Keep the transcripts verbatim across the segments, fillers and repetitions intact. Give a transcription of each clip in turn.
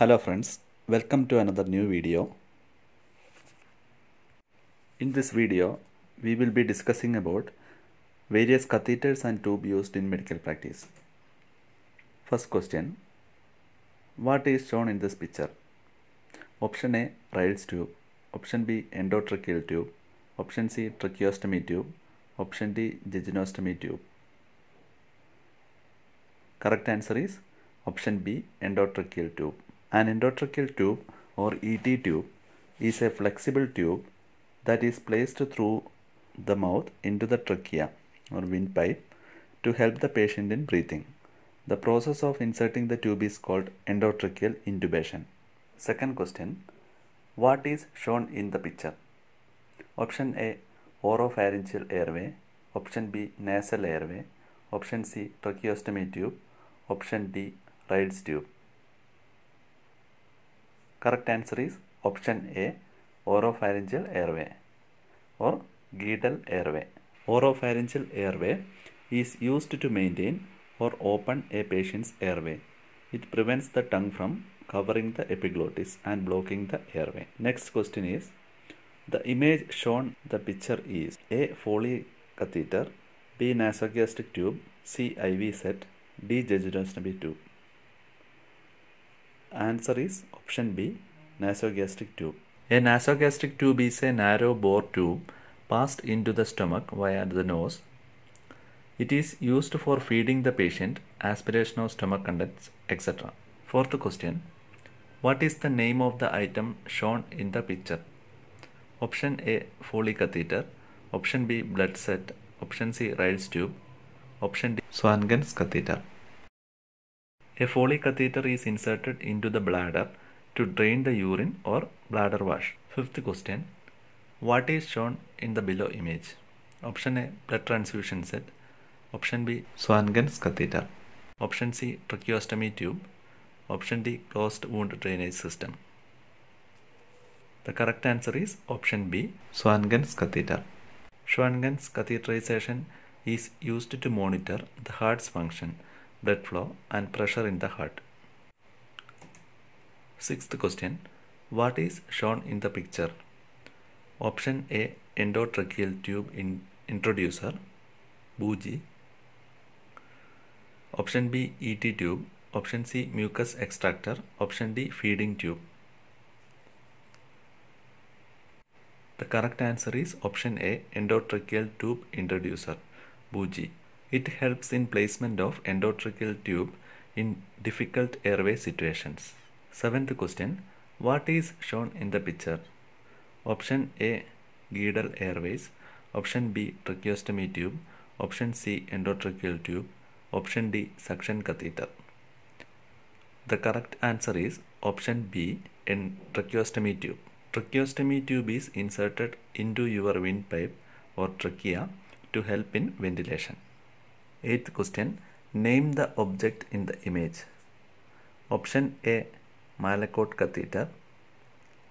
Hello friends, welcome to another new video. In this video, we will be discussing about various catheters and tubes used in medical practice. First question, what is shown in this picture? Option A, Ryle's tube. Option B, endotracheal tube. Option C, tracheostomy tube. Option D, jejunostomy tube. Correct answer is option B, endotracheal tube. An endotracheal tube or E T tube is a flexible tube that is placed through the mouth into the trachea or windpipe to help the patient in breathing. The process of inserting the tube is called endotracheal intubation. Second question, what is shown in the picture? Option A, oropharyngeal airway. Option B, nasal airway. Option C, tracheostomy tube. Option D, Ryle's tube. Correct answer is option A, oropharyngeal airway or Guedel airway. Oropharyngeal airway is used to maintain or open a patient's airway. It prevents the tongue from covering the epiglottis and blocking the airway. Next question is, the image shown in the picture is A, Foley catheter, B, nasogastric tube, C, I V set, D, jejunostomy tube. Answer is option B, nasogastric tube. A nasogastric tube is a narrow bore tube passed into the stomach via the nose. It is used for feeding the patient, aspiration of stomach contents, et cetera. Fourth question, what is the name of the item shown in the picture? Option A, Foley catheter. Option B, blood set. Option C, Ryle's tube. Option D, Swan-Ganz catheter. A Foley catheter is inserted into the bladder to drain the urine or bladder wash. Fifth question, what is shown in the below image? Option A, blood transfusion set. Option B, Swan-Ganz catheter. Option C, tracheostomy tube. Option D, closed wound drainage system. The correct answer is option B, Swan-Ganz catheter. Swan-Ganz catheterization is used to monitor the heart's function, blood flow and pressure in the heart. Sixth question, what is shown in the picture? Option A, endotracheal tube in introducer, bougie. Option B, E T tube. Option C, mucus extractor. Option D, feeding tube. The correct answer is option A, endotracheal tube introducer, bougie. It helps in placement of endotracheal tube in difficult airway situations. Seventh question, what is shown in the picture? Option A, Guedel airways. Option B, tracheostomy tube. Option C, endotracheal tube. Option D, suction catheter. The correct answer is option B, tracheostomy tube. Tracheostomy tube is inserted into your windpipe or trachea to help in ventilation. Eighth question, name the object in the image. Option A, Malecot catheter.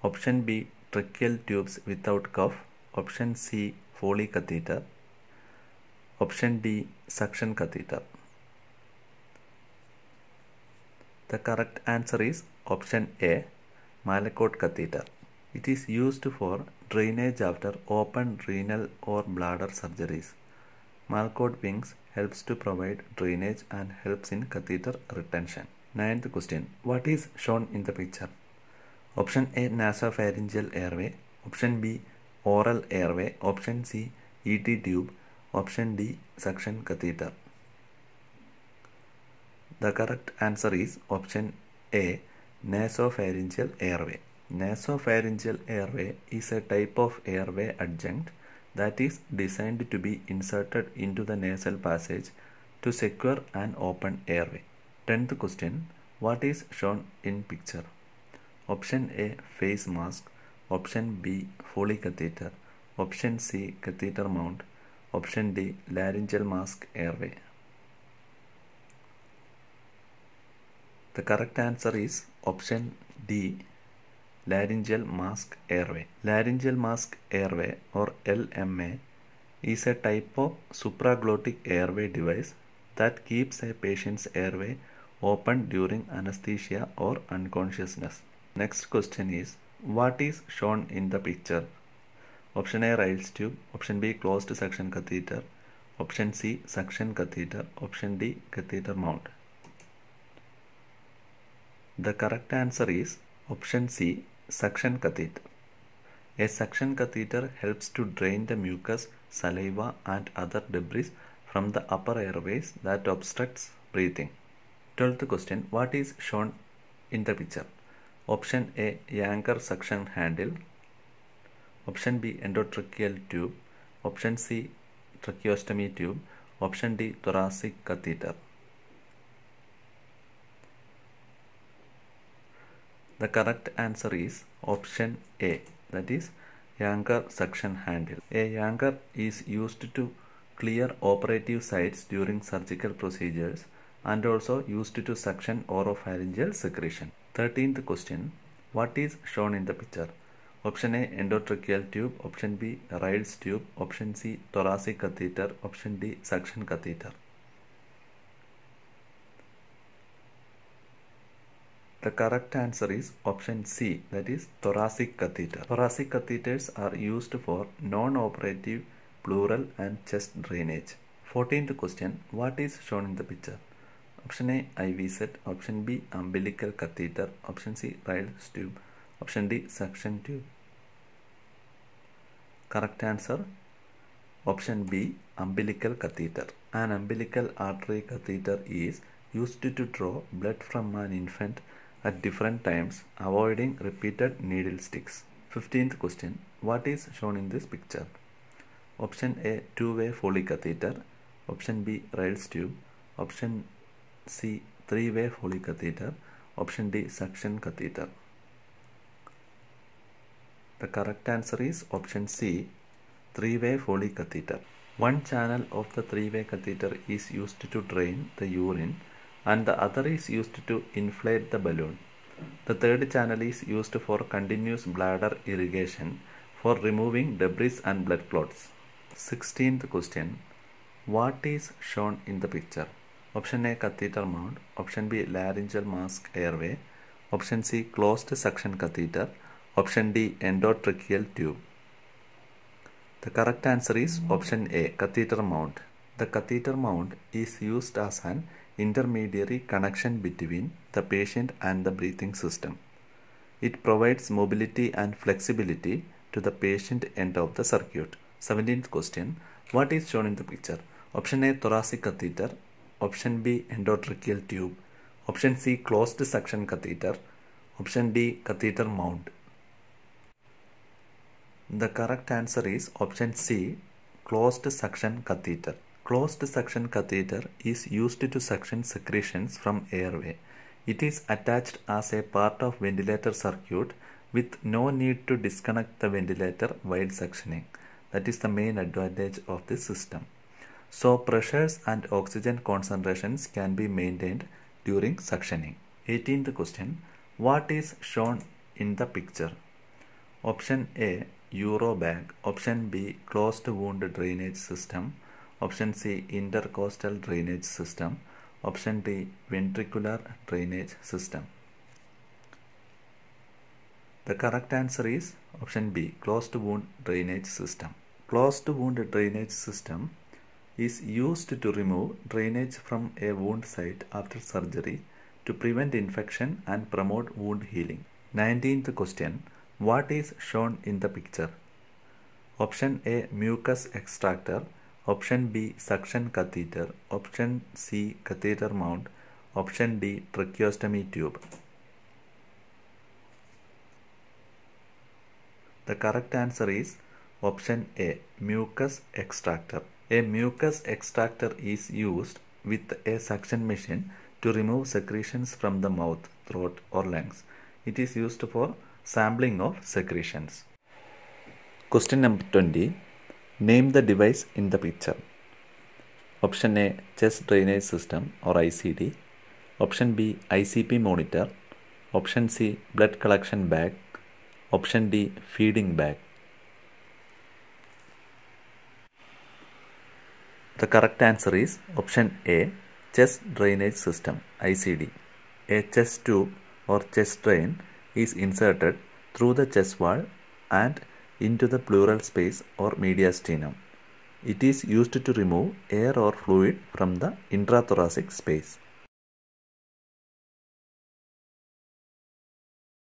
Option B, tracheal tubes without cuff. Option C, Foley catheter. Option D, suction catheter. The correct answer is option A, Malecot catheter. It is used for drainage after open renal or bladder surgeries. Malecot wings helps to provide drainage and helps in catheter retention. Ninth question, what is shown in the picture? Option A, nasopharyngeal airway. Option B, oral airway. Option C, E T tube. Option D, suction catheter. The correct answer is option A, nasopharyngeal airway. Nasopharyngeal airway is a type of airway adjunct that is designed to be inserted into the nasal passage to secure an open airway. Tenth question, what is shown in picture? Option A, face mask. Option B, Foley catheter. Option C, catheter mount. Option D, laryngeal mask airway. The correct answer is option D, laryngeal mask airway. Laryngeal mask airway or L M A is a type of supraglottic airway device that keeps a patient's airway opened during anesthesia or unconsciousness. Next question is, what is shown in the picture? Option A, Ryle's tube. Option B, closed suction catheter. Option C, suction catheter. Option D, catheter mount. The correct answer is option C, suction catheter. A suction catheter helps to drain the mucus, saliva and other debris from the upper airways that obstructs breathing. Twelfth question, what is shown in the picture? Option A, Yanker suction handle. Option B, endotracheal tube. Option C, tracheostomy tube. Option D, thoracic catheter. The correct answer is option A, that is Yanker suction handle. A yanker is used to clear operative sites during surgical procedures and also used to suction oropharyngeal secretion. thirteenth question, what is shown in the picture? Option A, endotracheal tube. Option B, Ryle's tube. Option C, thoracic catheter. Option D, suction catheter. The correct answer is option C, that is thoracic catheter. Thoracic catheters are used for non-operative pleural and chest drainage. fourteenth question, what is shown in the picture? Option A, I V set. Option B, umbilical catheter. Option C, Ryle's tube. Option D, suction tube. Correct answer, option B, umbilical catheter. An umbilical artery catheter is used to draw blood from an infant at different times, avoiding repeated needle sticks. fifteenth question, what is shown in this picture? Option A, two-way Foley catheter. Option B, Ryle's tube. Option C, three-way Foley catheter. Option D, suction catheter. The correct answer is option C, three-way Foley catheter. One channel of the three-way catheter is used to drain the urine and the other is used to inflate the balloon. The third channel is used for continuous bladder irrigation for removing debris and blood clots. sixteenth question, what is shown in the picture? Option A, catheter mount. Option B, laryngeal mask airway. Option C, closed suction catheter. Option D, endotracheal tube. The correct answer is option A, catheter mount. The catheter mount is used as an intermediary connection between the patient and the breathing system. It provides mobility and flexibility to the patient end of the circuit. seventeenth question, what is shown in the picture? Option A, thoracic catheter. Option B, endotracheal tube. Option C, closed suction catheter. Option D, catheter mount. The correct answer is option C, closed suction catheter. Closed suction catheter is used to suction secretions from airway. It is attached as a part of ventilator circuit with no need to disconnect the ventilator while suctioning. That is the main advantage of this system. So pressures and oxygen concentrations can be maintained during suctioning. eighteenth question, what is shown in the picture? Option A, Euro bag. Option B, closed wound drainage system. Option C, intercostal drainage system. Option D, ventricular drainage system. The correct answer is option B, closed wound drainage system. Closed wound drainage system is used to remove drainage from a wound site after surgery to prevent infection and promote wound healing. nineteenth question, what is shown in the picture? Option A, mucus extractor. Option B, suction catheter. Option C, catheter mount. Option D, tracheostomy tube. The correct answer is option A, mucus extractor. A mucus extractor is used with a suction machine to remove secretions from the mouth, throat or lungs. It is used for sampling of secretions. Question number twenty. Name the device in the picture. Option A, chest drainage system or I C D. Option B, I C P monitor. Option C, blood collection bag. Option D, feeding bag. The correct answer is option A, chest drainage system I C D. A chest tube or chest drain is inserted through the chest wall and into the pleural space or mediastinum. It is used to remove air or fluid from the intrathoracic space.